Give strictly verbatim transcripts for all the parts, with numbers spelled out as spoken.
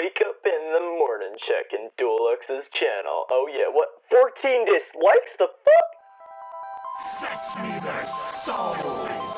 Wake up in the morning checking Dualux's channel. Oh yeah, what? fourteen dislikes? The fuck? Fetch me their souls!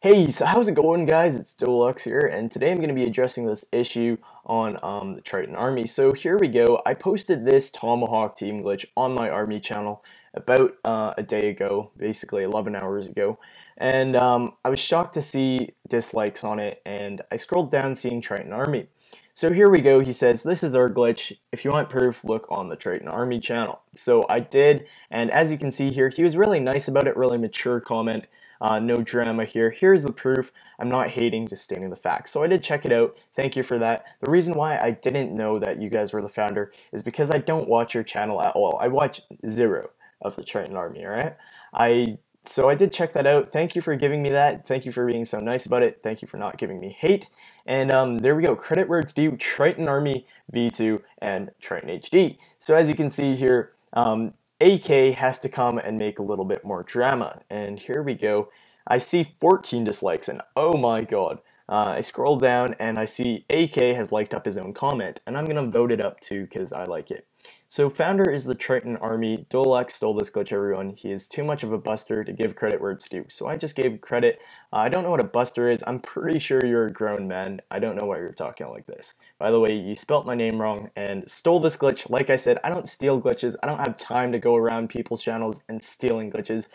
Hey, so how's it going, guys? It's Dualux here, and today I'm going to be addressing this issue on um, the Tritan Army. So here we go. I posted this Tomahawk team glitch on my Army channel about uh, a day ago, basically eleven hours ago, and um, I was shocked to see dislikes on it, and I scrolled down seeing Tritan Army. So here we go, he says, this is our glitch, if you want proof, look on the Tritan Army channel. So I did, and as you can see here, he was really nice about it, really mature comment, uh, no drama here, here's the proof, I'm not hating, just stating the facts. So I did check it out, thank you for that. The reason why I didn't know that you guys were the founder is because I don't watch your channel at all. I watch zero of the Tritan Army, alright? I so I did check that out. Thank you for giving me that. Thank you for being so nice about it. Thank you for not giving me hate. And um, there we go. Credit where it's due. Tritan Army V two and Tritan H D. So as you can see here, um, A K has to come and make a little bit more drama. And here we go. I see fourteen dislikes, and oh my god. Uh, I scroll down and I see A K has liked up his own comment, and I'm gonna vote it up too because I like it. So founder is the Tritan Army. Dualux stole this glitch, everyone. He is too much of a buster to give credit where it's due. So I just gave credit. Uh, I don't know what a buster is. I'm pretty sure you're a grown man. I don't know why you're talking like this. By the way, you spelt my name wrong and stole this glitch. Like I said, I don't steal glitches. I don't have time to go around people's channels and stealing glitches.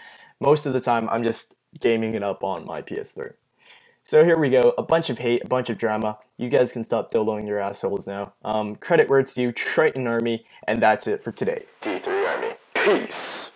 Most of the time, I'm just gaming it up on my P S three. So here we go, a bunch of hate, a bunch of drama. You guys can stop dildoing your assholes now. Um, credit where it's due, Tritan Army, and that's it for today. D three Army, peace!